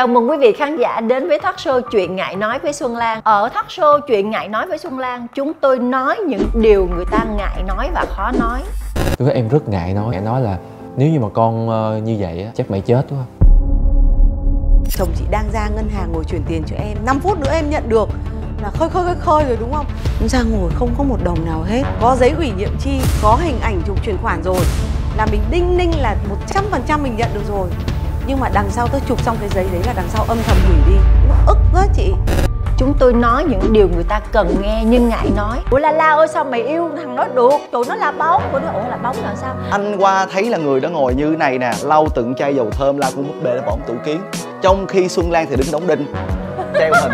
Chào mừng quý vị khán giả đến với talk show Chuyện Ngại Nói với Xuan Lan. Ở talk show Chuyện Ngại Nói với Xuan Lan, chúng tôi nói những điều người ta ngại nói và khó nói. Tôi thấy em rất ngại nói. Em nói là nếu như mà con như vậy chắc mày chết quá. Chồng chị đang ra ngân hàng ngồi chuyển tiền cho em, 5 phút nữa em nhận được là khơi rồi đúng không? Ra ngồi không có một đồng nào hết. Có giấy ủy nhiệm chi, có hình ảnh chụp chuyển khoản rồi, là mình đinh ninh là 100% mình nhận được rồi. Nhưng mà đằng sau tôi chụp xong cái giấy đấy là đằng sau âm thầm gửi đi. Nó ức quá chị. Chúng tôi nói những điều người ta cần nghe nhưng ngại nói. Ủa la la ơi sao mày yêu thằng đó được, tụi nó là bóng. Tụi nó ủa là bóng là sao? Anh qua thấy là người đó ngồi như này nè, lau từng chai dầu thơm, lau con búp bê là bọn tủ kiến. Trong khi Xuân Lan thì đứng đóng đinh, treo hình.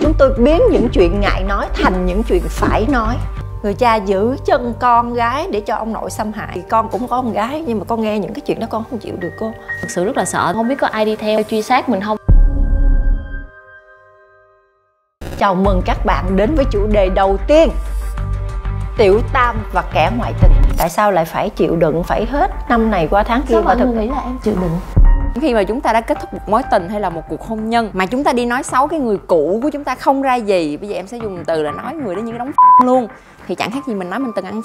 Chúng tôi biến những chuyện ngại nói thành những chuyện phải nói. Người cha giữ chân con gái để cho ông nội xâm hại. Con cũng có con gái nhưng mà con nghe những cái chuyện đó con không chịu được cô. Thực sự rất là sợ, không biết có ai đi theo truy sát mình không. Chào mừng các bạn đến với chủ đề đầu tiên: tiểu tam và kẻ ngoại tình. Tại sao lại phải chịu đựng, phải hết năm này qua tháng kia? Mọi người nghĩ là em chịu đựng. Khi mà chúng ta đã kết thúc một mối tình hay là một cuộc hôn nhân mà chúng ta đi nói xấu cái người cũ của chúng ta không ra gì. Bây giờ em sẽ dùng từ là nói người đó như cái đống luôn. Thì chẳng khác gì mình nói mình từng ăn.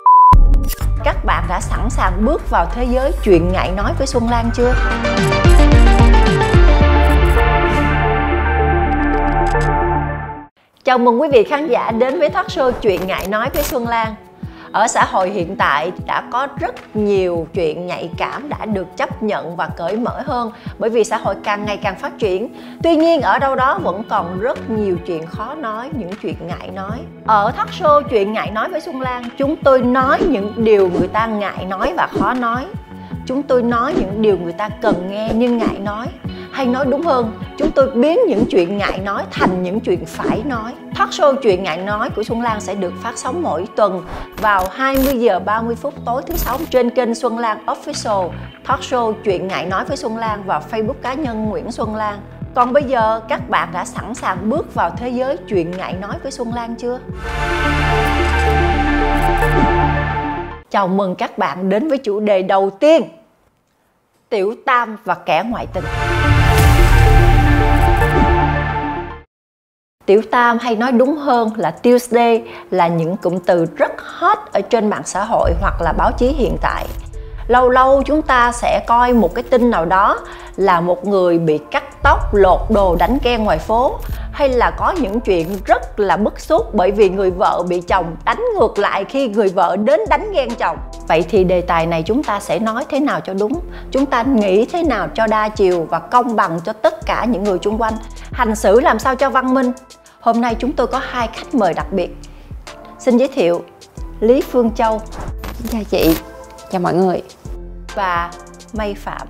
Các bạn đã sẵn sàng bước vào thế giới chuyện ngại nói với Xuân Lan chưa? Chào mừng quý vị khán giả đến với talk show Chuyện Ngại Nói với Xuân Lan. Ở xã hội hiện tại đã có rất nhiều chuyện nhạy cảm đã được chấp nhận và cởi mở hơn, bởi vì xã hội càng ngày càng phát triển. Tuy nhiên ở đâu đó vẫn còn rất nhiều chuyện khó nói, những chuyện ngại nói. Ở talk show Chuyện Ngại Nói với Xuân Lan, chúng tôi nói những điều người ta ngại nói và khó nói. Chúng tôi nói những điều người ta cần nghe nhưng ngại nói. Hay nói đúng hơn, chúng tôi biến những chuyện ngại nói thành những chuyện phải nói. Talk show Chuyện Ngại Nói của Xuân Lan sẽ được phát sóng mỗi tuần vào 20h30 tối thứ Sáu trên kênh Xuan Lan Official, talk show Chuyện Ngại Nói với Xuan Lan và Facebook cá nhân Nguyễn Xuan Lan. Còn bây giờ các bạn đã sẵn sàng bước vào thế giới chuyện ngại nói với Xuan Lan chưa? Chào mừng các bạn đến với chủ đề đầu tiên: tiểu tam và kẻ ngoại tình. Tiểu tam, hay nói đúng hơn là Tuesday, là những cụm từ rất hot ở trên mạng xã hội hoặc là báo chí hiện tại. Lâu lâu chúng ta sẽ coi một cái tin nào đó là một người bị cắt tóc, lột đồ, đánh ghen ngoài phố. Hay là có những chuyện rất là bức xúc bởi vì người vợ bị chồng đánh ngược lại khi người vợ đến đánh ghen chồng. Vậy thì đề tài này chúng ta sẽ nói thế nào cho đúng? Chúng ta nghĩ thế nào cho đa chiều và công bằng cho tất cả những người xung quanh? Hành xử làm sao cho văn minh? Hôm nay chúng tôi có hai khách mời đặc biệt. Xin giới thiệu Lý Phương Châu. Chào chị, chào mọi người. Và May Phạm.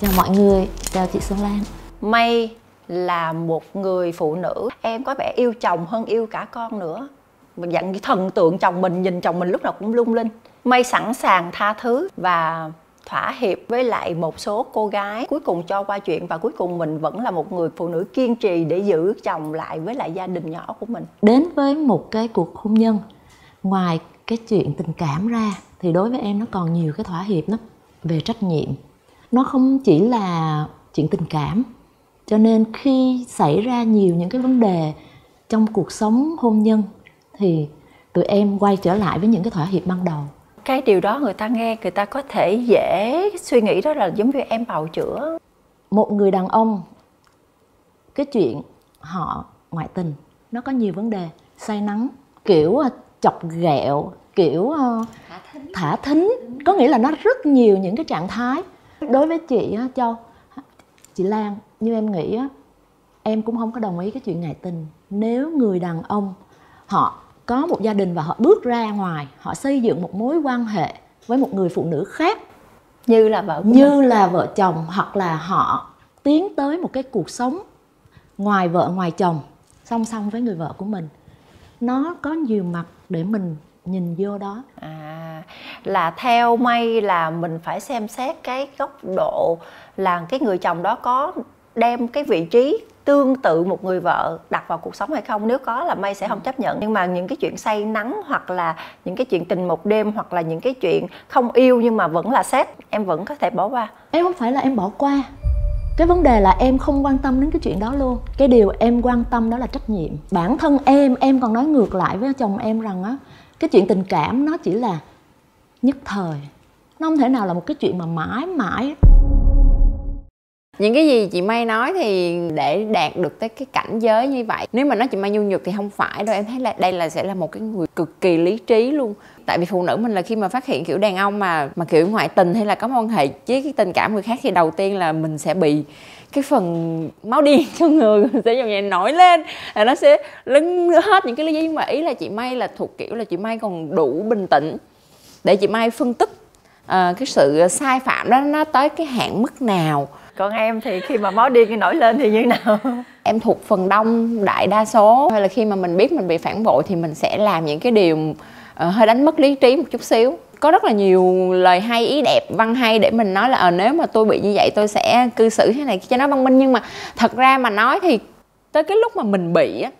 Chào mọi người, chào chị Xuân Lan. May là một người phụ nữ, em có vẻ yêu chồng hơn yêu cả con nữa. Mình dặn cái thần tượng chồng mình, nhìn chồng mình lúc nào cũng lung linh. May sẵn sàng tha thứ và thỏa hiệp với lại một số cô gái, cuối cùng cho qua chuyện, và cuối cùng mình vẫn là một người phụ nữ kiên trì để giữ chồng lại với lại gia đình nhỏ của mình. Đến với một cái cuộc hôn nhân, ngoài cái chuyện tình cảm ra thì đối với em nó còn nhiều cái thỏa hiệp lắm. Về trách nhiệm, nó không chỉ là chuyện tình cảm. Cho nên khi xảy ra nhiều những cái vấn đề trong cuộc sống hôn nhân thì tụi em quay trở lại với những cái thỏa hiệp ban đầu. Cái điều đó người ta nghe, người ta có thể dễ suy nghĩ đó là giống như em bào chữa. Một người đàn ông, cái chuyện họ ngoại tình nó có nhiều vấn đề. Say nắng, kiểu chọc ghẹo, kiểu thả thính. Có nghĩa là nó rất nhiều những cái trạng thái. Đối với chị Châu, chị Lan, như em nghĩ em cũng không có đồng ý cái chuyện ngoại tình. Nếu người đàn ông họ có một gia đình và họ bước ra ngoài, họ xây dựng một mối quan hệ với một người phụ nữ khác như là vợ, chồng, hoặc là họ tiến tới một cái cuộc sống ngoài vợ ngoài chồng song song với người vợ của mình, nó có nhiều mặt để mình nhìn vô đó. Là theo May là mình phải xem xét cái góc độ là cái người chồng đó có đem cái vị trí tương tự một người vợ đặt vào cuộc sống hay không. Nếu có là May sẽ không chấp nhận. Nhưng mà những cái chuyện say nắng, hoặc là những cái chuyện tình một đêm, hoặc là những cái chuyện không yêu nhưng mà vẫn là xét, em vẫn có thể bỏ qua. Em không phải là em bỏ qua, Cái vấn đề là em không quan tâm đến cái chuyện đó luôn. Cái điều em quan tâm đó là trách nhiệm. Bản thân em còn nói ngược lại với chồng em rằng á, cái chuyện tình cảm nó chỉ là nhất thời, nó không thể nào là một cái chuyện mà mãi mãi. Những cái gì chị May nói thì để đạt được tới cái cảnh giới như vậy, nếu mà nói chị May nhu nhược thì không phải đâu. Em thấy là đây là sẽ là một cái người cực kỳ lý trí luôn. Tại vì phụ nữ mình là khi mà phát hiện kiểu đàn ông mà kiểu ngoại tình hay là có mối quan hệ với cái tình cảm người khác thì đầu tiên là mình sẽ bị cái phần máu điên trong người sẽ dòng nhẹ nổi lên, là nó sẽ lấn hết những cái lý do. Nhưng mà ý là chị May là thuộc kiểu là chị May còn đủ bình tĩnh để chị May phân tích cái sự sai phạm đó nó tới cái hạn mức nào. Còn em thì khi mà máu điên nổi lên thì như nào? Em thuộc phần đông, đại đa số, hay là khi mà mình biết mình bị phản bội thì mình sẽ làm những cái điều hơi đánh mất lý trí một chút xíu. Có rất là nhiều lời hay, ý đẹp, văn hay để mình nói là nếu mà tôi bị như vậy tôi sẽ cư xử thế này cho nó văn minh. Nhưng mà thật ra mà nói thì tới cái lúc mà mình bị á,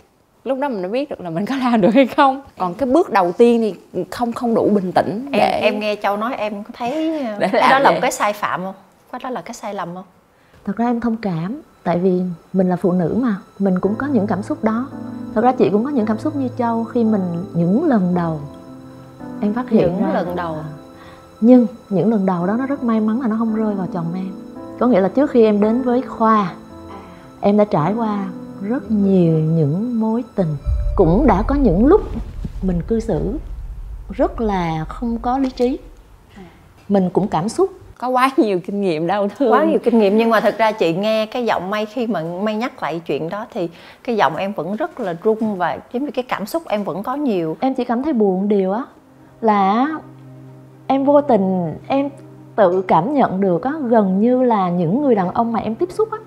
lúc đó mình mới biết được là mình có làm được hay không. Còn cái bước đầu tiên thì không đủ bình tĩnh để... Em nghe Châu nói em có thấy cái đó là một cái sai phạm không? Cái đó là cái sai lầm không? Thật ra em thông cảm, tại vì mình là phụ nữ mà, mình cũng có những cảm xúc đó. Thật ra chị cũng có những cảm xúc như Châu khi mình những lần đầu em phát hiện những lần đầu. Nhưng những lần đầu đó nó rất may mắn là nó không rơi vào chồng em. Có nghĩa là trước khi em đến với Khoa, em đã trải qua rất nhiều những mối tình. Cũng đã có những lúc mình cư xử rất là không có lý trí, mình cũng cảm xúc. Có quá nhiều kinh nghiệm đau thương. Quá nhiều kinh nghiệm. Nhưng mà thật ra chị nghe cái giọng May, khi mà May nhắc lại chuyện đó thì cái giọng em vẫn rất là rung, và chính vì cái cảm xúc em vẫn có nhiều. Em chỉ cảm thấy buồn điều á là em vô tình em tự cảm nhận được á, gần như là những người đàn ông mà em tiếp xúc á,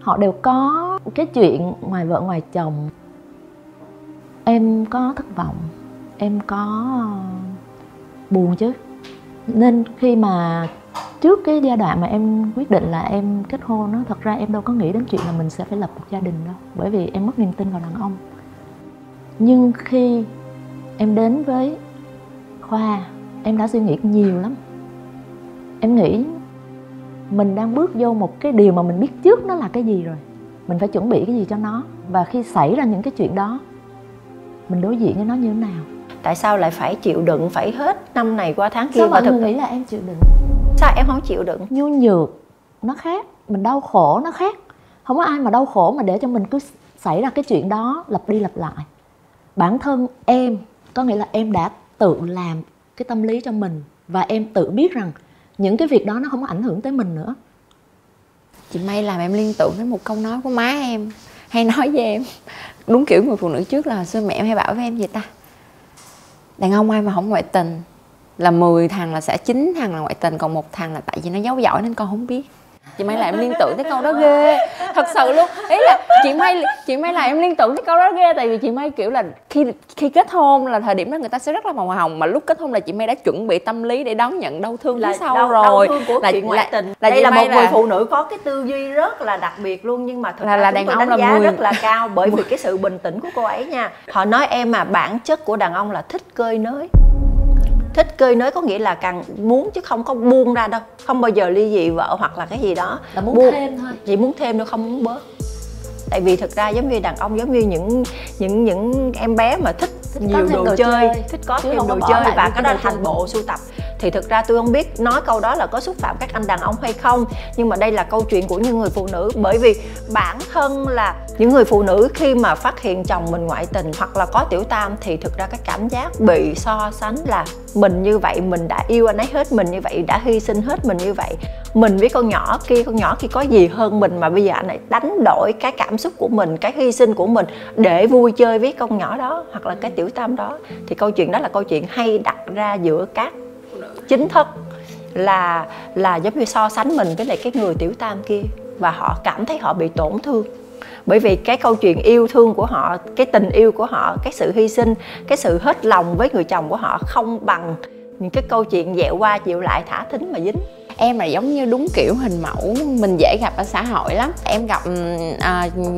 họ đều có cái chuyện ngoài vợ ngoài chồng. Em có thất vọng, em có buồn chứ. Nên khi mà trước cái giai đoạn mà em quyết định là em kết hôn đó, thật ra em đâu có nghĩ đến chuyện là mình sẽ phải lập một gia đình đâu, bởi vì em mất niềm tin vào đàn ông. Nhưng khi em đến với Khoa, em đã suy nghĩ nhiều lắm. Em nghĩ mình đang bước vô một cái điều mà mình biết trước nó là cái gì rồi, mình phải chuẩn bị cái gì cho nó, và khi xảy ra những cái chuyện đó mình đối diện với nó như thế nào. Tại sao lại phải chịu đựng, phải hết năm này qua tháng kia? Sao mọi người nghĩ là em chịu đựng? Sao em không chịu đựng? Nhu nhược nó khác, mình đau khổ nó khác. Không có ai mà đau khổ mà để cho mình cứ xảy ra cái chuyện đó lặp đi lặp lại. Bản thân em, có nghĩa là em đã tự làm cái tâm lý cho mình, và em tự biết rằng những cái việc đó nó không có ảnh hưởng tới mình nữa. Chị May làm em liên tưởng đến một câu nói của má em hay nói với em, đúng kiểu người phụ nữ trước là hồi xưa mẹ em hay bảo với em gì ta? Đàn ông ai mà không ngoại tình là 10 thằng là sẽ 9 thằng là ngoại tình, còn 1 thằng là tại vì nó giấu giỏi nên con không biết. Chị May là em liên tưởng tới câu đó ghê, thật sự luôn. Ý là chị May là em liên tưởng tới câu đó ghê, tại vì chị May kiểu là khi kết hôn là thời điểm đó người ta sẽ rất là màu hồng, mà lúc kết hôn là chị May đã chuẩn bị tâm lý để đón nhận đau thương phía sau rồi. Đau thương của chuyện ngoại tình. Đây là một người phụ nữ có cái tư duy rất là đặc biệt luôn, nhưng mà thật ra chúng tôi đánh giá rất là cao bởi vì cái sự bình tĩnh của cô ấy nha. Họ nói em mà bản chất của đàn ông là thích cơi nới. Thích cơi nới có nghĩa là càng muốn chứ không có buông ra đâu, không bao giờ ly dị vợ hoặc là cái gì đó, là muốn thêm thôi, chỉ muốn thêm thôi, không muốn bớt. Tại vì thực ra giống như đàn ông giống như những em bé mà thích nhiều đồ chơi, thích có thêm đồ chơi, và cái đó thành bộ sưu tập. Thì thực ra tôi không biết nói câu đó là có xúc phạm các anh đàn ông hay không, nhưng mà đây là câu chuyện của những người phụ nữ. Bởi vì bản thân là những người phụ nữ khi mà phát hiện chồng mình ngoại tình hoặc là có tiểu tam thì thực ra cái cảm giác bị so sánh là mình như vậy, mình đã yêu anh ấy hết mình như vậy, đã hy sinh hết mình như vậy, mình với con nhỏ kia có gì hơn mình mà bây giờ anh ấy đánh đổi cái cảm xúc của mình, cái hy sinh của mình để vui chơi với con nhỏ đó hoặc là cái tiểu tam đó. Thì câu chuyện đó là câu chuyện hay đặt ra giữa các chính thức là giống như so sánh mình với lại cái người tiểu tam kia, và họ cảm thấy họ bị tổn thương bởi vì cái câu chuyện yêu thương của họ, cái tình yêu của họ, cái sự hy sinh, cái sự hết lòng với người chồng của họ không bằng những cái câu chuyện dẹo qua dẹo lại thả thính mà dính. Em là giống như đúng kiểu hình mẫu mình dễ gặp ở xã hội lắm. Em gặp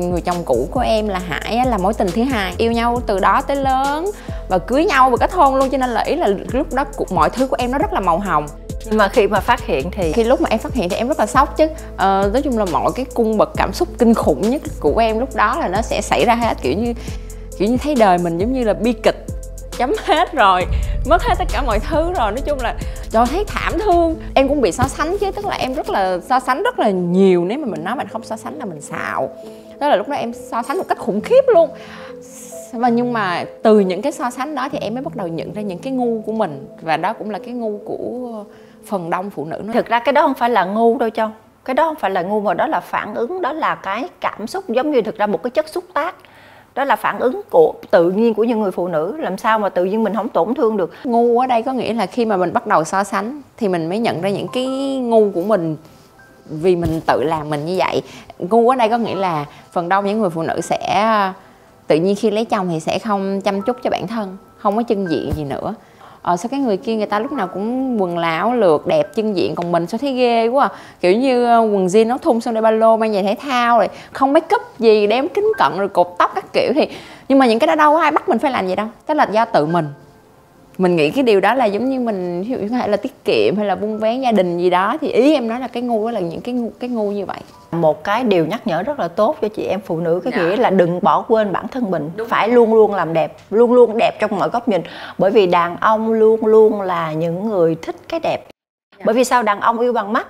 người chồng cũ của em là Hải á, là mối tình thứ hai, yêu nhau từ đó tới lớn và cưới nhau và kết hôn luôn, cho nên là ý là lúc đó mọi thứ của em nó rất là màu hồng. Mà khi mà phát hiện thì lúc mà em phát hiện thì em rất là sốc chứ. Nói chung là mọi cái cung bậc cảm xúc kinh khủng nhất của em lúc đó là nó sẽ xảy ra hết, kiểu như thấy đời mình giống như là bi kịch, chấm hết rồi, mất hết tất cả mọi thứ rồi. Nói chung là trời, thấy thảm thương. Em cũng bị so sánh chứ, tức là em rất là so sánh rất là nhiều. Nếu mà mình nói mình không so sánh là mình xạo. Đó là lúc đó em so sánh một cách khủng khiếp luôn. Và nhưng mà từ những cái so sánh đó thì em mới bắt đầu nhận ra những cái ngu của mình. Và đó cũng là cái ngu của phần đông phụ nữ. Thực ra cái đó không phải là ngu đâu Châu. Cái đó không phải là ngu mà đó là phản ứng, đó là cái cảm xúc, giống như thực ra một cái chất xúc tác. Đó là phản ứng của tự nhiên của những người phụ nữ. Làm sao mà tự nhiên mình không tổn thương được. Ngu ở đây có nghĩa là khi mà mình bắt đầu so sánh thì mình mới nhận ra những cái ngu của mình, vì mình tự làm mình như vậy. Ngu ở đây có nghĩa là phần đông những người phụ nữ sẽ tự nhiên khi lấy chồng thì sẽ không chăm chút cho bản thân, không có chân diện gì nữa. Sao cái người kia người ta lúc nào cũng quần láo lượt đẹp chân diện, còn mình sao thấy ghê quá à. Kiểu như quần jean nó thun xong để ba lô, mang giày thể thao rồi không make up gì, đeo kính cận rồi cột tóc các kiểu. Thì nhưng mà những cái đó đâu có ai bắt mình phải làm vậy đâu, tức là do tự mình. Mình nghĩ cái điều đó là giống như mình có thể là tiết kiệm hay là vun vén gia đình gì đó. Thì ý em nói là cái ngu đó là những cái ngu như vậy. Một cái điều nhắc nhở rất là tốt cho chị em phụ nữ, cái nghĩa là đừng bỏ quên bản thân mình. Đúng. Phải luôn luôn làm đẹp, luôn luôn đẹp trong mọi góc nhìn. Bởi vì đàn ông luôn luôn là những người thích cái đẹp. Bởi vì sao? Đàn ông yêu bằng mắt,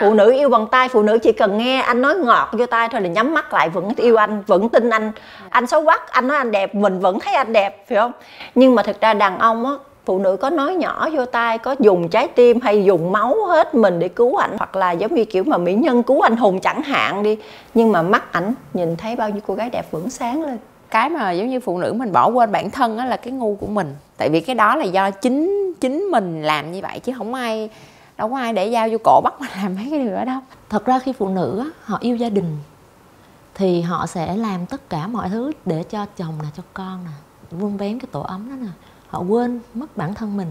phụ nữ yêu bằng tai. Phụ nữ chỉ cần nghe anh nói ngọt vô tai thôi là nhắm mắt lại vẫn yêu anh, vẫn tin anh. Anh xấu quắc, anh nói anh đẹp, mình vẫn thấy anh đẹp, phải không? Nhưng mà thực ra đàn ông á, phụ nữ có nói nhỏ vô tai, có dùng trái tim hay dùng máu hết mình để cứu ảnh, hoặc là giống như kiểu mà mỹ nhân cứu anh hùng chẳng hạn đi, nhưng mà mắt ảnh nhìn thấy bao nhiêu cô gái đẹp vẫn sáng lên. Cái mà giống như phụ nữ mình bỏ quên bản thân á là cái ngu của mình. Tại vì cái đó là do chính mình làm như vậy, chứ không ai, đâu có ai để dao vô cổ bắt mà làm mấy cái điều đó đâu. Thật ra khi phụ nữ họ yêu gia đình thì họ sẽ làm tất cả mọi thứ để cho chồng nè, cho con nè, vun vén cái tổ ấm đó nè. Họ quên mất bản thân mình,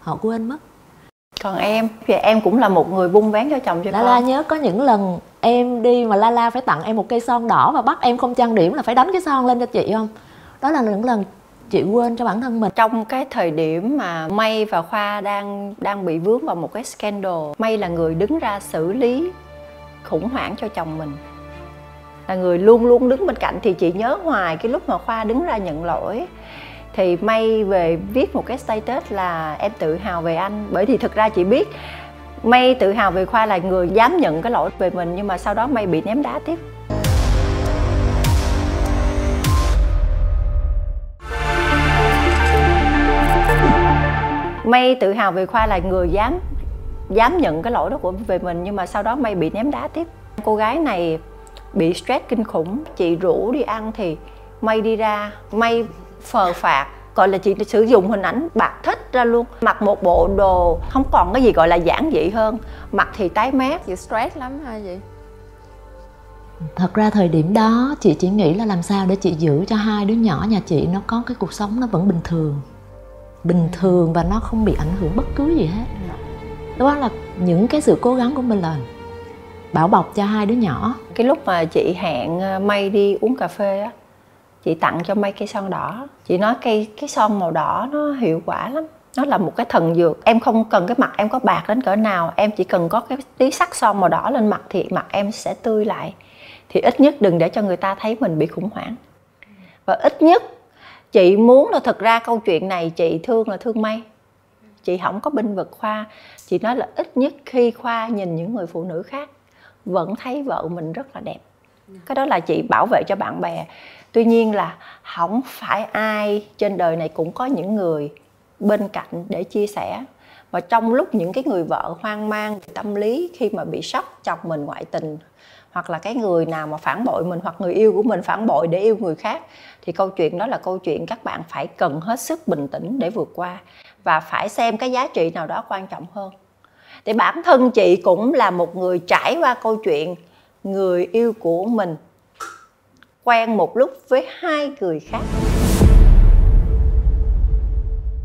họ quên mất. Còn em thì em cũng là một người vun vén cho chồng cho con. La nhớ có những lần em đi mà La phải tặng em một cây son đỏ và bắt em không trang điểm là phải đánh cái son lên cho chị không? Đó là những lần chị quên cho bản thân mình. Trong cái thời điểm mà May và Khoa đang bị vướng vào một cái scandal, May là người đứng ra xử lý khủng hoảng cho chồng mình, là người luôn luôn đứng bên cạnh. Thì chị nhớ hoài cái lúc mà Khoa đứng ra nhận lỗi thì May về viết một cái status là em tự hào về anh. Bởi thì thực ra chị biết May tự hào về Khoa là người dám nhận cái lỗi về mình, nhưng mà sau đó May bị ném đá tiếp. May tự hào về Khoa là người dám nhận cái lỗi đó về mình, nhưng mà sau đó May bị ném đá tiếp. Cô gái này bị stress kinh khủng. Chị rủ đi ăn thì May đi ra, May phờ phạt, gọi là chị sử dụng hình ảnh bạc thích ra luôn, mặc một bộ đồ không còn cái gì gọi là giản dị hơn, mặt thì tái mét. Chị stress lắm hả chị? Thật ra thời điểm đó chị chỉ nghĩ là làm sao để chị giữ cho hai đứa nhỏ nhà chị nó có cái cuộc sống nó vẫn bình thường và nó không bị ảnh hưởng bất cứ gì hết. Đó là những cái sự cố gắng của mình là bảo bọc cho hai đứa nhỏ. Cái lúc mà chị hẹn May đi uống cà phê á, chị tặng cho May cây son đỏ. Chị nói cái son màu đỏ nó hiệu quả lắm, nó là một cái thần dược. Em không cần cái mặt em có bạc đến cỡ nào, em chỉ cần có cái tí sắc son màu đỏ lên mặt thì mặt em sẽ tươi lại. Thì ít nhất đừng để cho người ta thấy mình bị khủng hoảng. Và ít nhất chị muốn là, thật ra câu chuyện này chị thương là thương May, chị không có binh vực Khoa. Chị nói là ít nhất khi Khoa nhìn những người phụ nữ khác vẫn thấy vợ mình rất là đẹp. Cái đó là chị bảo vệ cho bạn bè. Tuy nhiên là không phải ai trên đời này cũng có những người bên cạnh để chia sẻ. Và trong lúc những cái người vợ hoang mang tâm lý khi mà bị sốc chồng mình ngoại tình, hoặc là cái người nào mà phản bội mình, hoặc người yêu của mình phản bội để yêu người khác, thì câu chuyện đó là câu chuyện các bạn phải cần hết sức bình tĩnh để vượt qua. Và phải xem cái giá trị nào đó quan trọng hơn. Thì bản thân chị cũng là một người trải qua câu chuyện người yêu của mình quen một lúc với hai người khác.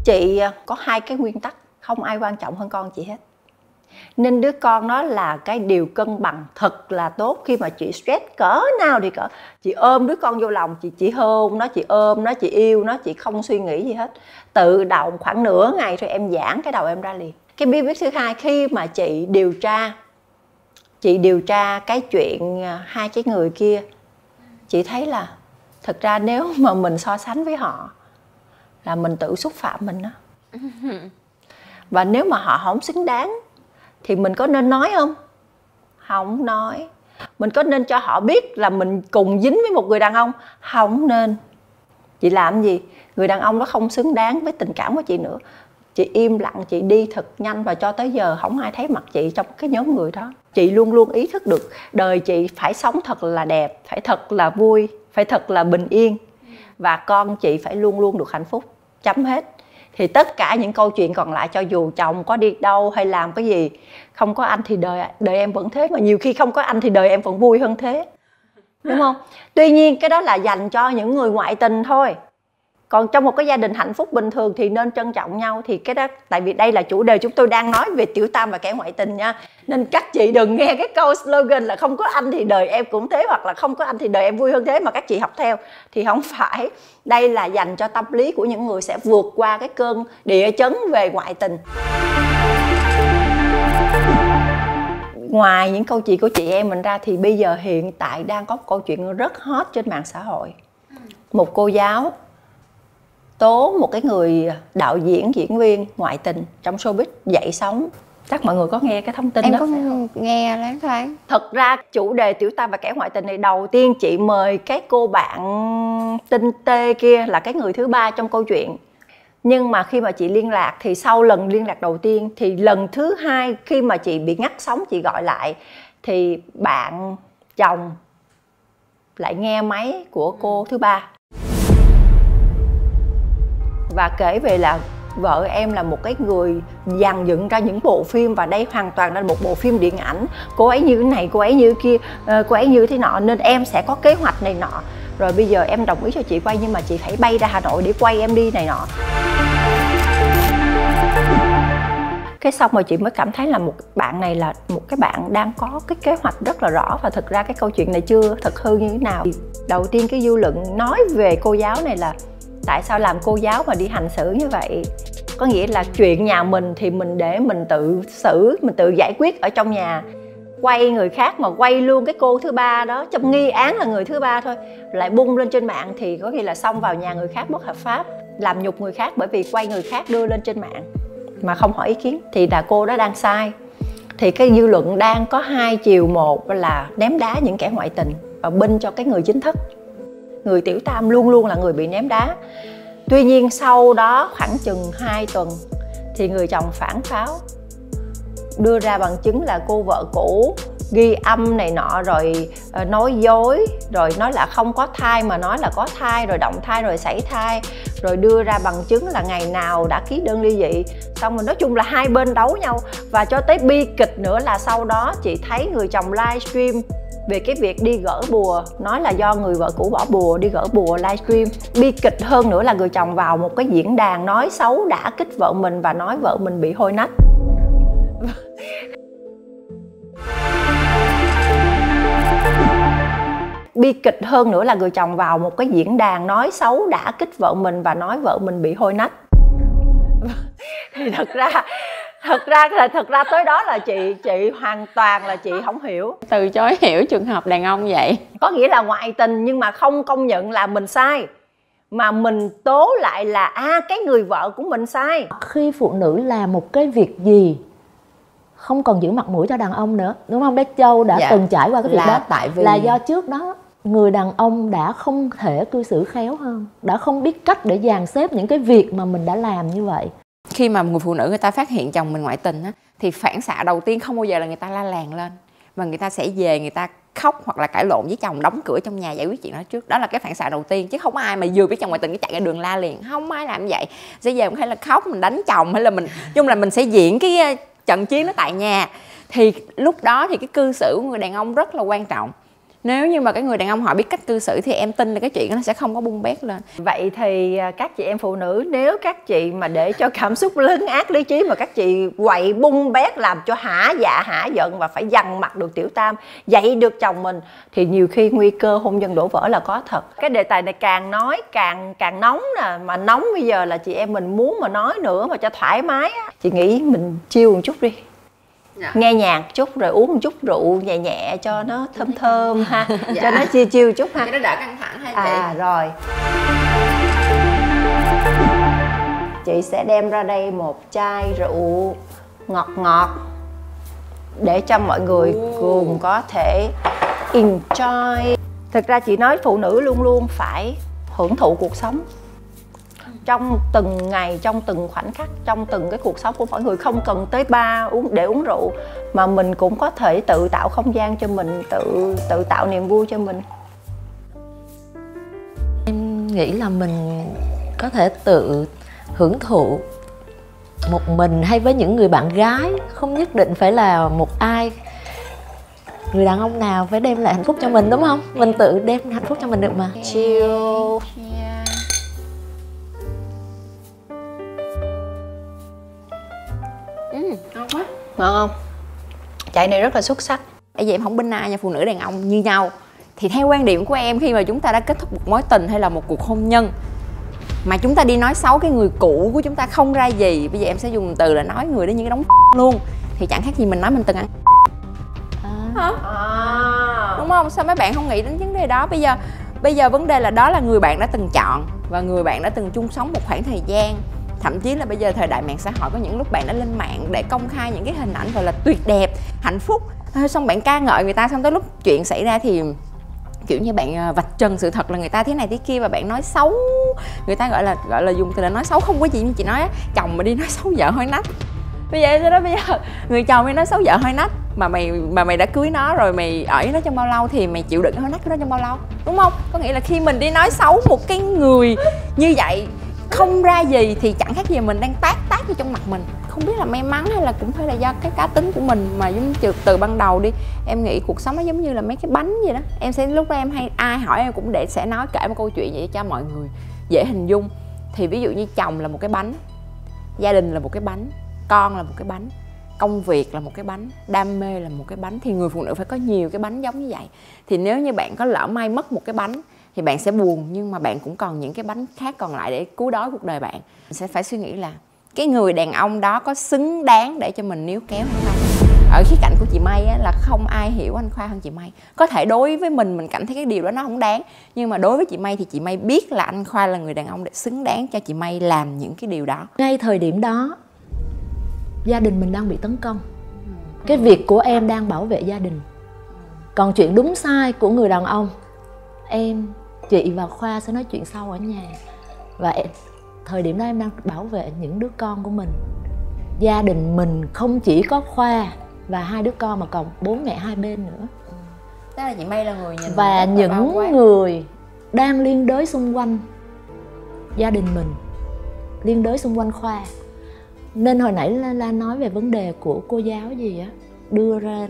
Chị có hai cái nguyên tắc: không ai quan trọng hơn con chị hết, nên đứa con đó là cái điều cân bằng thật là tốt. Khi mà chị stress cỡ nào thì cỡ, chị ôm đứa con vô lòng, chị hôn nó, chị ôm nó, chị yêu nó, chị không suy nghĩ gì hết. Tự động khoảng nửa ngày rồi em giãn cái đầu em ra liền. Cái bí quyết thứ hai, khi mà chị điều tra cái chuyện hai cái người kia, chị thấy là thật ra nếu mà mình so sánh với họ là mình tự xúc phạm mình đó. Và nếu mà họ không xứng đáng thì mình có nên nói không? Không nói. Mình có nên cho họ biết là mình cùng dính với một người đàn ông? Không nên. Chị làm gì? Người đàn ông đó không xứng đáng với tình cảm của chị nữa. Chị im lặng, chị đi thật nhanh và cho tới giờ không ai thấy mặt chị trong cái nhóm người đó. Chị luôn luôn ý thức được đời chị phải sống thật là đẹp, phải thật là vui, phải thật là bình yên. Và con chị phải luôn luôn được hạnh phúc. Chấm hết. Thì tất cả những câu chuyện còn lại, cho dù chồng có đi đâu hay làm cái gì, không có anh thì đời em vẫn thế. Mà nhiều khi không có anh thì đời em vẫn vui hơn thế. Đúng không? Tuy nhiên cái đó là dành cho những người ngoại tình thôi. Còn trong một cái gia đình hạnh phúc bình thường thì nên trân trọng nhau. Thì cái đó, tại vì đây là chủ đề chúng tôi đang nói về tiểu tam và kẻ ngoại tình nha. Nên các chị đừng nghe cái câu slogan là không có anh thì đời em cũng thế, hoặc là không có anh thì đời em vui hơn thế mà các chị học theo. Thì không phải. Đây là dành cho tâm lý của những người sẽ vượt qua cái cơn địa chấn về ngoại tình. Ngoài những câu chuyện của chị em mình ra thì bây giờ hiện tại đang có câu chuyện rất hot trên mạng xã hội. Một cô giáo tố một cái người đạo diễn, diễn viên ngoại tình trong showbiz dậy sóng. Chắc mọi người có nghe cái thông tin em đó. Em có nghe lắm thôi. Thật ra chủ đề tiểu tam và kẻ ngoại tình này, đầu tiên chị mời cái cô bạn tinh tê kia là cái người thứ ba trong câu chuyện. Nhưng mà khi mà chị liên lạc thì sau lần liên lạc đầu tiên, thì lần thứ hai khi mà chị bị ngắt sóng, chị gọi lại thì bạn chồng lại nghe máy của cô thứ ba và kể về là vợ em là một cái người dàn dựng ra những bộ phim, và đây hoàn toàn là một bộ phim điện ảnh. Cô ấy như thế này, cô ấy như kia, cô ấy như thế nọ, nên em sẽ có kế hoạch này nọ. Rồi bây giờ em đồng ý cho chị quay, nhưng mà chị phải bay ra Hà Nội để quay em đi này nọ. Cái xong rồi chị mới cảm thấy là một bạn này là một cái bạn đang có cái kế hoạch rất là rõ. Và thực ra cái câu chuyện này chưa thật hư như thế nào. Đầu tiên cái dư luận nói về cô giáo này là tại sao làm cô giáo mà đi hành xử như vậy? Có nghĩa là chuyện nhà mình thì mình để mình tự xử, mình tự giải quyết ở trong nhà. Quay người khác mà quay luôn cái cô thứ ba đó, trong nghi án là người thứ ba thôi, lại bung lên trên mạng thì có khi là xông vào nhà người khác bất hợp pháp, làm nhục người khác bởi vì quay người khác đưa lên trên mạng mà không hỏi ý kiến, thì là cô đó đang sai. Thì cái dư luận đang có hai chiều, một là ném đá những kẻ ngoại tình và binh cho cái người chính thức. Người tiểu tam luôn luôn là người bị ném đá. Tuy nhiên sau đó khoảng chừng 2 tuần thì người chồng phản pháo, đưa ra bằng chứng là cô vợ cũ ghi âm này nọ, rồi nói dối, rồi nói là không có thai mà nói là có thai, rồi động thai, rồi sảy thai, rồi đưa ra bằng chứng là ngày nào đã ký đơn ly dị. Xong rồi nói chung là hai bên đấu nhau. Và cho tới bi kịch nữa là sau đó chị thấy người chồng livestream về cái việc đi gỡ bùa, nói là do người vợ cũ bỏ bùa, đi gỡ bùa livestream. Bi kịch hơn nữa là người chồng vào một cái diễn đàn nói xấu, đã kích vợ mình và nói vợ mình bị hôi nách. Bi kịch hơn nữa là người chồng vào một cái diễn đàn nói xấu, đã kích vợ mình và nói vợ mình bị hôi nách. Thì thật ra tới đó là chị hoàn toàn là chị không hiểu, từ chối hiểu trường hợp đàn ông vậy. Có nghĩa là ngoại tình nhưng mà không công nhận là mình sai, mà mình tố lại là cái người vợ của mình sai. Khi phụ nữ làm một cái việc gì không còn giữ mặt mũi cho đàn ông nữa, đúng không? Bé Châu đã từng trải qua cái việc đó. Tại vì là do trước đó người đàn ông đã không thể cư xử khéo hơn, đã không biết cách để dàn xếp những cái việc mà mình đã làm như vậy. Khi mà người phụ nữ người ta phát hiện chồng mình ngoại tình á, thì phản xạ đầu tiên không bao giờ là người ta la làng lên, mà người ta sẽ về, người ta khóc hoặc là cãi lộn với chồng, đóng cửa trong nhà giải quyết chuyện đó trước. Đó là cái phản xạ đầu tiên, chứ không ai mà vừa biết chồng ngoại tình cái chạy ra đường la liền, không ai làm vậy. Sẽ về hay là khóc, mình đánh chồng, hay là mình chung là mình sẽ diễn cái trận chiến đó tại nhà. Thì lúc đó thì cái cư xử của người đàn ông rất là quan trọng. Nếu như mà cái người đàn ông họ biết cách cư xử thì em tin là cái chuyện nó sẽ không có bung bét lên. Vậy thì các chị em phụ nữ, nếu các chị mà để cho cảm xúc lấn át lý trí mà các chị quậy bung bét làm cho hả dạ hả giận và phải dằn mặt được tiểu tam, dạy được chồng mình, thì nhiều khi nguy cơ hôn nhân đổ vỡ là có thật. Cái đề tài này càng nói càng nóng nè, mà nóng bây giờ là chị em mình muốn mà nói nữa mà cho thoải mái á. Chị nghĩ mình chill một chút đi. Dạ. Nghe nhạc chút rồi uống một chút rượu nhẹ nhẹ cho nó thơm thơm ha. Dạ. Cho nó chill chill chút ha, cho nó đỡ căng thẳng ha chị. À rồi, chị sẽ đem ra đây một chai rượu ngọt ngọt để cho mọi người cùng có thể enjoy. Thực ra chị nói phụ nữ luôn luôn phải hưởng thụ cuộc sống trong từng ngày, trong từng khoảnh khắc, trong từng cái cuộc sống của mọi người, không cần tới bar để uống rượu, mà mình cũng có thể tự tạo không gian cho mình, tự tạo niềm vui cho mình. Em nghĩ là mình có thể tự hưởng thụ một mình hay với những người bạn gái, không nhất định phải là một ai người đàn ông nào phải đem lại hạnh phúc cho mình, đúng không? Mình tự đem hạnh phúc cho mình được mà. Chill. Ngon quá. Ngon không? Chai này rất là xuất sắc. Bây giờ em không binh ai nha, phụ nữ đàn ông như nhau. Thì theo quan điểm của em, khi mà chúng ta đã kết thúc một mối tình hay là một cuộc hôn nhân mà chúng ta đi nói xấu cái người cũ của chúng ta không ra gì, bây giờ em sẽ dùng từ là nói người đó như cái đống luôn, thì chẳng khác gì mình nói mình từng ăn hả? Đúng không? Sao mấy bạn không nghĩ đến vấn đề đó? Bây giờ vấn đề là đó là người bạn đã từng chọn và người bạn đã từng chung sống một khoảng thời gian. Thậm chí là bây giờ thời đại mạng xã hội, có những lúc bạn đã lên mạng để công khai những cái hình ảnh gọi là tuyệt đẹp, hạnh phúc, xong bạn ca ngợi người ta, xong tới lúc chuyện xảy ra thì kiểu như bạn vạch trần sự thật là người ta thế này thế kia, và bạn nói xấu người ta, gọi là dùng từ là nói xấu. Không có gì, nhưng chị nói chồng mà đi nói xấu vợ hôi nách. Bây giờ em nói bây giờ người chồng đi nói xấu vợ hôi nách, mà mày đã cưới nó rồi, mày ở với nó trong bao lâu thì mày chịu đựng hôi nách của nó trong bao lâu, đúng không? Có nghĩa là khi mình đi nói xấu một cái người như vậy không ra gì thì chẳng khác gì mình đang tát vô trong mặt mình. Không biết là may mắn hay là cũng phải là do cái cá tính của mình mà giống trượt từ ban đầu đi. Em nghĩ cuộc sống nó giống như là mấy cái bánh vậy đó. Em sẽ lúc đó em hay ai hỏi em cũng sẽ nói kể một câu chuyện vậy cho mọi người dễ hình dung. Thì ví dụ như chồng là một cái bánh, gia đình là một cái bánh, con là một cái bánh, công việc là một cái bánh, đam mê là một cái bánh, thì người phụ nữ phải có nhiều cái bánh giống như vậy. Thì nếu như bạn có lỡ may mất một cái bánh thì bạn sẽ buồn, nhưng mà bạn cũng còn những cái bánh khác còn lại để cứu đói cuộc đời bạn. Mình sẽ phải suy nghĩ là cái người đàn ông đó có xứng đáng để cho mình níu kéo hay không. Ở khía cạnh của chị May á, là không ai hiểu anh Khoa hơn chị May. Có thể đối với mình cảm thấy cái điều đó nó không đáng, nhưng mà đối với chị May thì chị May biết là anh Khoa là người đàn ông để xứng đáng cho chị May làm những cái điều đó. Ngay thời điểm đó, gia đình mình đang bị tấn công. Cái việc của em đang bảo vệ gia đình, còn chuyện đúng sai của người đàn ông, em, chị và Khoa sẽ nói chuyện sau ở nhà. Và thời điểm đó em đang bảo vệ những đứa con của mình. Gia đình mình không chỉ có Khoa và hai đứa con mà còn bố mẹ hai bên nữa. Đó là chị May là người nhìn. Và những người đang liên đới xung quanh gia đình mình, liên đới xung quanh Khoa. Nên hồi nãy Lan nói về vấn đề của cô giáo gì á, đưa ra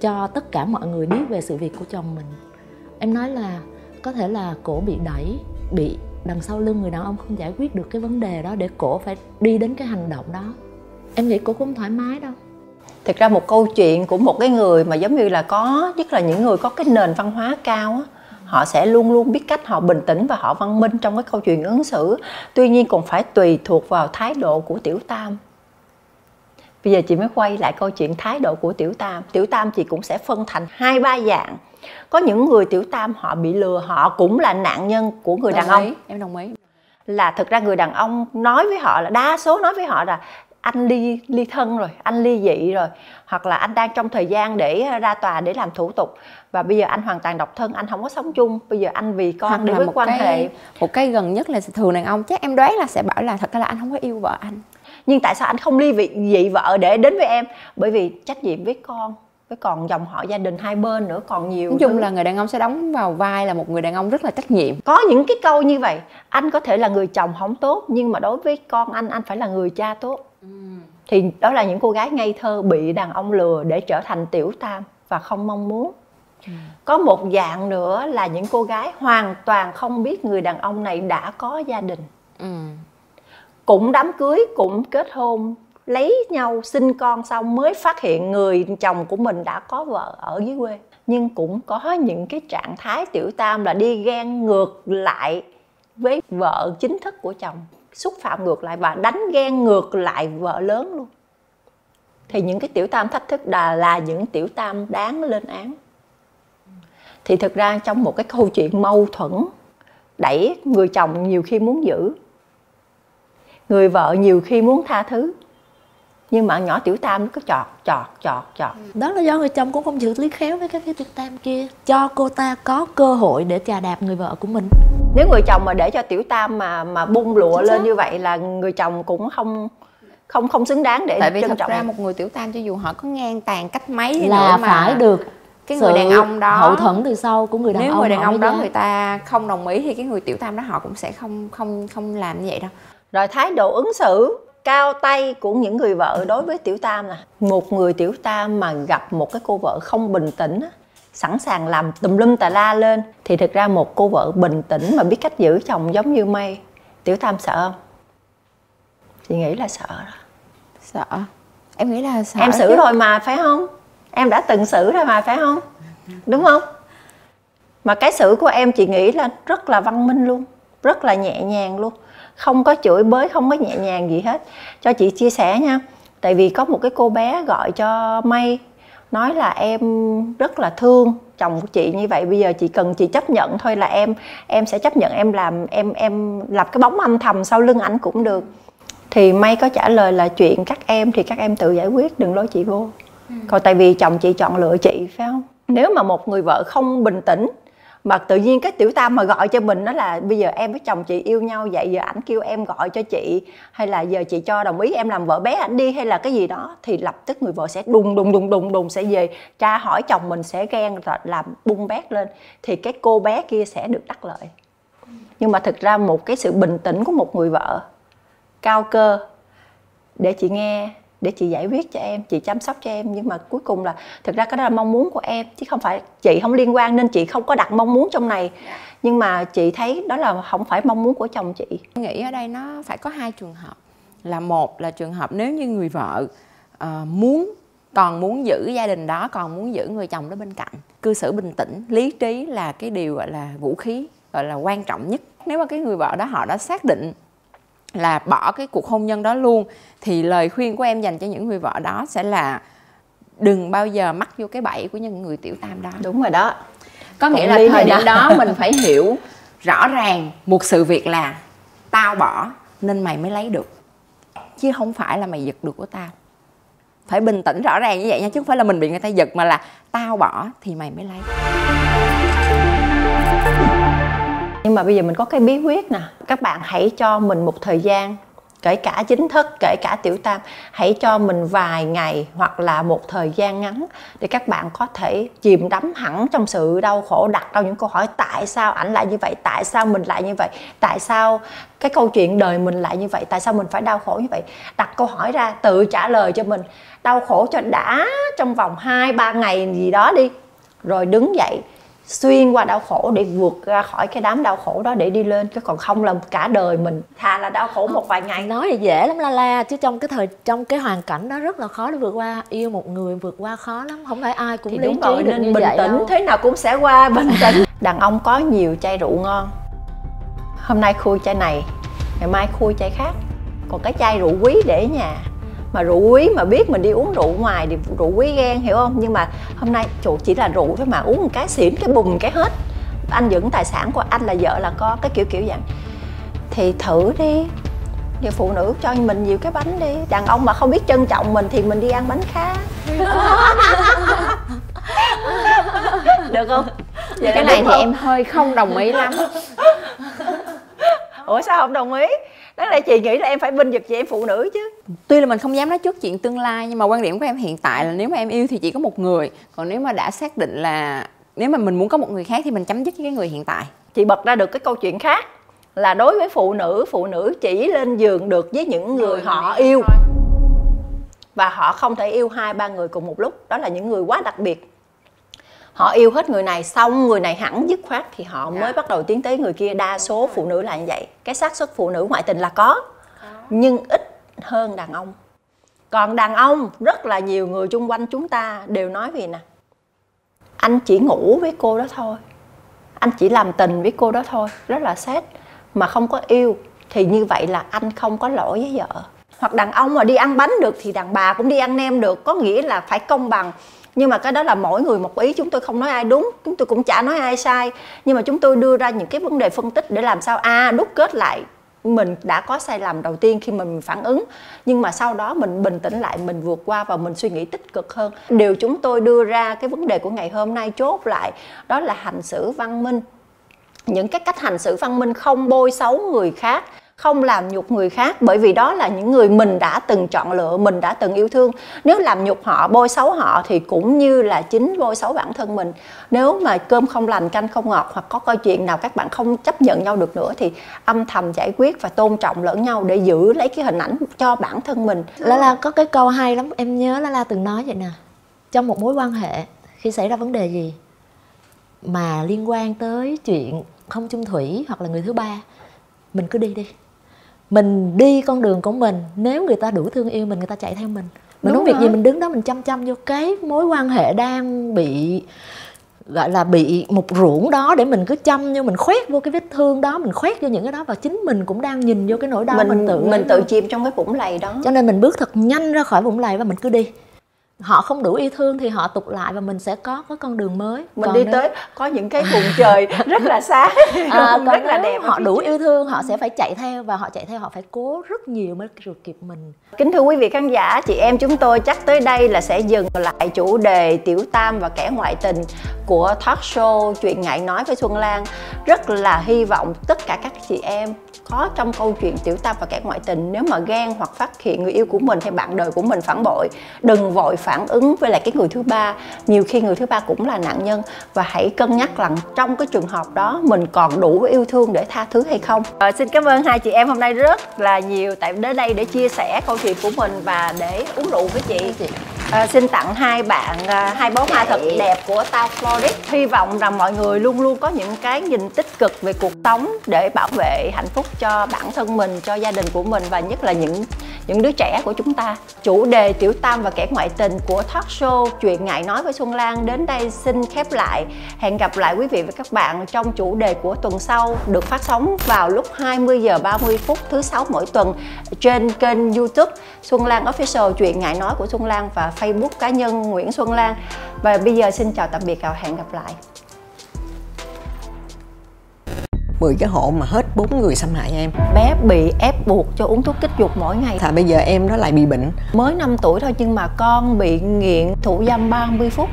cho tất cả mọi người biết về sự việc của chồng mình. Em nói là có thể là cổ bị đẩy, bị đằng sau lưng người đàn ông không giải quyết được cái vấn đề đó để cổ phải đi đến cái hành động đó. Em nghĩ cổ cũng thoải mái đâu. Thực ra một câu chuyện của một cái người mà giống như là có, nhất là những người có cái nền văn hóa cao á, họ sẽ luôn luôn biết cách họ bình tĩnh và họ văn minh trong cái câu chuyện ứng xử. Tuy nhiên còn phải tùy thuộc vào thái độ của tiểu tam. Bây giờ chị mới quay lại câu chuyện thái độ của tiểu tam. Tiểu tam chị cũng sẽ phân thành 2-3 dạng. Có những người tiểu tam họ bị lừa, họ cũng là nạn nhân của người đàn ông. Em đồng ý. Là thực ra người đàn ông nói với họ là, đa số nói với họ là anh ly thân rồi, anh ly dị rồi, hoặc là anh đang trong thời gian để ra tòa để làm thủ tục, và bây giờ anh hoàn toàn độc thân, anh không có sống chung, bây giờ anh vì con để với quan hệ. Một cái gần nhất là thường đàn ông chắc em đoán là sẽ bảo là thật ra là anh không có yêu vợ anh, nhưng tại sao anh không ly dị vợ để đến với em? Bởi vì trách nhiệm với con, với còn dòng họ gia đình hai bên nữa, còn nhiều. Nói chung là người đàn ông sẽ đóng vào vai là một người đàn ông rất là trách nhiệm. Có những cái câu như vậy, anh có thể là người chồng không tốt, nhưng mà đối với con anh phải là người cha tốt. Thì đó là những cô gái ngây thơ bị đàn ông lừa để trở thành tiểu tam và không mong muốn. Có một dạng nữa là những cô gái hoàn toàn không biết người đàn ông này đã có gia đình, cũng đám cưới, cũng kết hôn, lấy nhau, sinh con xong mới phát hiện người chồng của mình đã có vợ ở dưới quê. Nhưng cũng có những cái trạng thái tiểu tam là đi ghen ngược lại với vợ chính thức của chồng, xúc phạm ngược lại và đánh ghen ngược lại vợ lớn luôn. Thì những cái tiểu tam thách thức là những tiểu tam đáng lên án. Thì thực ra trong một cái câu chuyện mâu thuẫn, đẩy người chồng nhiều khi muốn giữ, người vợ nhiều khi muốn tha thứ, nhưng mà nhỏ tiểu tam nó cứ chọt. Đó là do người chồng cũng không xử lý khéo với các cái tiểu tam kia, cho cô ta có cơ hội để chà đạp người vợ của mình. Nếu người chồng mà để cho tiểu tam mà bung lụa lên như vậy là người chồng cũng không xứng đáng để trân trọng. Tại vì thật ra một người tiểu tam cho dù họ có ngang tàn cách mấy thì là phải được cái người đàn ông đó hậu thuẫn từ sau của người đàn ông. Nếu người đàn ông đó người ta không đồng ý thì cái người tiểu tam đó họ cũng sẽ không làm như vậy đâu. Rồi thái độ ứng xử cao tay của những người vợ đối với tiểu tam nè. Một người tiểu tam mà gặp một cái cô vợ không bình tĩnh, sẵn sàng làm tùm lum tà la lên. Thì thực ra một cô vợ bình tĩnh mà biết cách giữ chồng giống như May, tiểu tam sợ không? Chị nghĩ là sợ đó. Sợ? Em nghĩ là sợ. Em xử rồi mà phải không? Em đã từng xử rồi mà phải không? Đúng không? Mà cái xử của em chị nghĩ là rất là văn minh luôn, rất là nhẹ nhàng luôn, không có chửi bới, không có nhẹ nhàng gì hết. Cho chị chia sẻ nha. Tại vì có một cái cô bé gọi cho May, nói là em rất là thương chồng của chị như vậy, bây giờ chị cần chị chấp nhận thôi, là em sẽ chấp nhận, em làm cái bóng âm thầm sau lưng ảnh cũng được. Thì May có trả lời là chuyện các em thì các em tự giải quyết, đừng lôi chị vô. Còn tại vì chồng chị chọn lựa chị phải không? Nếu mà một người vợ không bình tĩnh mà tự nhiên cái tiểu tam mà gọi cho mình đó là bây giờ em với chồng chị yêu nhau vậy, giờ ảnh kêu em gọi cho chị, hay là giờ chị cho đồng ý em làm vợ bé ảnh đi hay là cái gì đó, thì lập tức người vợ sẽ đùng sẽ về tra hỏi chồng mình, sẽ ghen làm bung bét lên, thì cái cô bé kia sẽ được đắc lợi. Nhưng mà thực ra một cái sự bình tĩnh của một người vợ cao cơ, để chị nghe, để chị giải quyết cho em, chị chăm sóc cho em, nhưng mà cuối cùng là thực ra cái đó là mong muốn của em chứ không phải, chị không liên quan nên chị không có đặt mong muốn trong này, nhưng mà chị thấy đó là không phải mong muốn của chồng chị. Em nghĩ ở đây nó phải có hai trường hợp, là một là trường hợp nếu như người vợ còn muốn giữ gia đình đó, còn muốn giữ người chồng đó bên cạnh, cư xử bình tĩnh, lý trí là cái điều gọi là vũ khí, gọi là quan trọng nhất. Nếu mà cái người vợ đó họ đã xác định là bỏ cái cuộc hôn nhân đó luôn, thì lời khuyên của em dành cho những người vợ đó sẽ là đừng bao giờ mắc vô cái bẫy của những người tiểu tam đó. Đúng rồi đó. Có nghĩa là thời điểm đó mình phải hiểu rõ ràng một sự việc là tao bỏ nên mày mới lấy được, chứ không phải là mày giật được của tao. Phải bình tĩnh rõ ràng như vậy nha, chứ không phải là mình bị người ta giật, mà là tao bỏ thì mày mới lấy. Nhưng mà bây giờ mình có cái bí quyết nè. Các bạn hãy cho mình một thời gian, kể cả chính thức, kể cả tiểu tam, hãy cho mình vài ngày hoặc là một thời gian ngắn để các bạn có thể chìm đắm hẳn trong sự đau khổ, đặt ra những câu hỏi tại sao ảnh lại như vậy, tại sao mình lại như vậy, tại sao cái câu chuyện đời mình lại như vậy, tại sao mình phải đau khổ như vậy. Đặt câu hỏi ra, tự trả lời cho mình, đau khổ cho đã trong vòng 2-3 ngày gì đó đi, rồi đứng dậy xuyên qua đau khổ để vượt ra khỏi cái đám đau khổ đó để đi lên. Chứ còn không là cả đời mình thà là đau khổ một vài ngày. Nói thì dễ lắm la, chứ trong cái hoàn cảnh đó rất là khó để vượt qua. Yêu một người vượt qua khó lắm, không phải ai cũng thì lý trí được nên như bình vậy tĩnh đâu. Thế nào cũng sẽ qua, bình tĩnh. Đàn ông có nhiều chai rượu ngon, hôm nay khui chai này, ngày mai khui chai khác. Còn cái chai rượu quý để nhà, mà rượu quý mà biết mình đi uống rượu ngoài thì rượu quý ghen, hiểu không? Nhưng mà hôm nay chủ chỉ là rượu thôi mà uống một cái xỉn cái bùng cái hết, anh vẫn tài sản của anh là vợ là con, cái kiểu dạng. Thì thử đi, giờ phụ nữ cho mình nhiều cái bánh đi. Đàn ông mà không biết trân trọng mình thì mình đi ăn bánh khác. Được không? Vậy cái này thì em hơi không đồng ý lắm. Ủa sao không đồng ý? Đó là chị nghĩ là em phải binh vực về em phụ nữ chứ. Tuy là mình không dám nói trước chuyện tương lai, nhưng mà quan điểm của em hiện tại là nếu mà em yêu thì chỉ có một người. Còn nếu mà đã xác định là nếu mà mình muốn có một người khác thì mình chấm dứt với cái người hiện tại. Chị bật ra được cái câu chuyện khác là đối với phụ nữ chỉ lên giường được với những người họ yêu, và họ không thể yêu 2-3 người cùng một lúc. Đó là những người quá đặc biệt. họ yêu hết người này xong người này hẳn dứt khoát thì họ mới bắt đầu tiến tới người kia. Đa số phụ nữ là như vậy. Cái xác suất phụ nữ ngoại tình là có, nhưng ít hơn đàn ông. Còn đàn ông, rất là nhiều người chung quanh chúng ta đều nói vậy nè: anh chỉ ngủ với cô đó thôi, anh chỉ làm tình với cô đó thôi, rất là sad, mà không có yêu, thì như vậy là anh không có lỗi với vợ. Hoặc đàn ông mà đi ăn bánh được thì đàn bà cũng đi ăn nem được. Có nghĩa là phải công bằng. Nhưng mà cái đó là mỗi người một ý, chúng tôi không nói ai đúng, chúng tôi cũng chả nói ai sai. Nhưng mà chúng tôi đưa ra những cái vấn đề phân tích để làm sao đúc kết lại. Mình đã có sai lầm đầu tiên khi mình phản ứng, nhưng mà sau đó mình bình tĩnh lại, mình vượt qua và mình suy nghĩ tích cực hơn. Điều chúng tôi đưa ra cái vấn đề của ngày hôm nay chốt lại đó là hành xử văn minh. Những cái cách hành xử văn minh, không bôi xấu người khác, không làm nhục người khác, bởi vì đó là những người mình đã từng chọn lựa, mình đã từng yêu thương. Nếu làm nhục họ, bôi xấu họ thì cũng như là chính bôi xấu bản thân mình. Nếu mà cơm không lành canh không ngọt, hoặc có coi chuyện nào các bạn không chấp nhận nhau được nữa, thì âm thầm giải quyết và tôn trọng lẫn nhau để giữ lấy cái hình ảnh cho bản thân mình. Lala có cái câu hay lắm, em nhớ Lala từng nói vậy nè: trong một mối quan hệ, khi xảy ra vấn đề gì mà liên quan tới chuyện không chung thủy hoặc là người thứ ba, mình cứ đi đi, mình đi con đường của mình. Nếu người ta đủ thương yêu mình, người ta chạy theo mình. Mình nói việc gì mình đứng đó mình chăm chăm vô cái mối quan hệ đang bị gọi là bị một ruộng đó, để mình cứ chăm vô, mình khoét vô cái vết thương đó, mình khoét vô những cái đó, và chính mình cũng đang nhìn vô cái nỗi đau mình tự chìm trong cái vũng lầy đó. Cho nên mình bước thật nhanh ra khỏi vũng lầy và mình cứ đi. Họ không đủ yêu thương thì họ tụt lại và mình sẽ có cái con đường mới. Mình còn đi nữa, tới có những cái vùng trời rất là xa, rất là đẹp. Họ đủ yêu thương, họ sẽ phải chạy theo, và họ chạy theo họ phải cố rất nhiều mới kịp mình. Kính thưa quý vị khán giả, chị em chúng tôi chắc tới đây là sẽ dừng lại chủ đề Tiểu Tam và kẻ ngoại tình của talk show Chuyện Ngại Nói với Xuân Lan. Rất là hy vọng tất cả các chị em có trong câu chuyện Tiểu Tam và kẻ ngoại tình, nếu mà ghen hoặc phát hiện người yêu của mình hay bạn đời của mình phản bội, đừng vội phản ứng với lại cái người thứ ba. Nhiều khi người thứ ba cũng là nạn nhân, và hãy cân nhắc rằng trong cái trường hợp đó mình còn đủ yêu thương để tha thứ hay không. Xin cảm ơn hai chị em hôm nay rất là nhiều, tại đến đây để chia sẻ câu chuyện của mình và để uống rượu với chị. Xin tặng hai bạn hai bó hoa thật đẹp của Tao Floris. Hy vọng rằng mọi người luôn luôn có những cái nhìn tích cực về cuộc sống để bảo vệ hạnh phúc cho bản thân mình, cho gia đình của mình, và nhất là những đứa trẻ của chúng ta. Chủ đề Tiểu Tam và kẻ ngoại tình của talk show Chuyện Ngại Nói với Xuân Lan đến đây xin khép lại. Hẹn gặp lại quý vị và các bạn trong chủ đề của tuần sau, được phát sóng vào lúc 20h30 thứ Sáu mỗi tuần trên kênh YouTube Xuân Lan Official Chuyện Ngại Nói của Xuân Lan và Facebook cá nhân Nguyễn Xuân Lan. Và bây giờ xin chào tạm biệt và hẹn gặp lại. 10 cái hộ mà hết 4 người xâm hại em. Bé bị ép buộc cho uống thuốc kích dục mỗi ngày. Bây giờ em đó lại bị bệnh. Mới 5 tuổi thôi nhưng mà con bị nghiện thủ dâm 30 phút.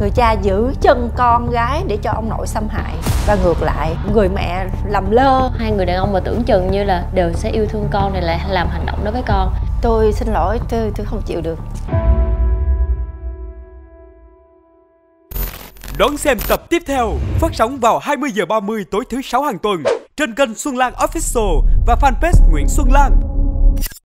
Người cha giữ chân con gái để cho ông nội xâm hại. Và ngược lại, người mẹ làm lơ. Hai người đàn ông mà tưởng chừng như là đều sẽ yêu thương con này lại làm hành động đó với con. Tôi xin lỗi, tôi không chịu được. Đón xem tập tiếp theo, phát sóng vào 20h30 tối thứ Sáu hàng tuần trên kênh Xuan Lan Official và fanpage Nguyễn Xuan Lan.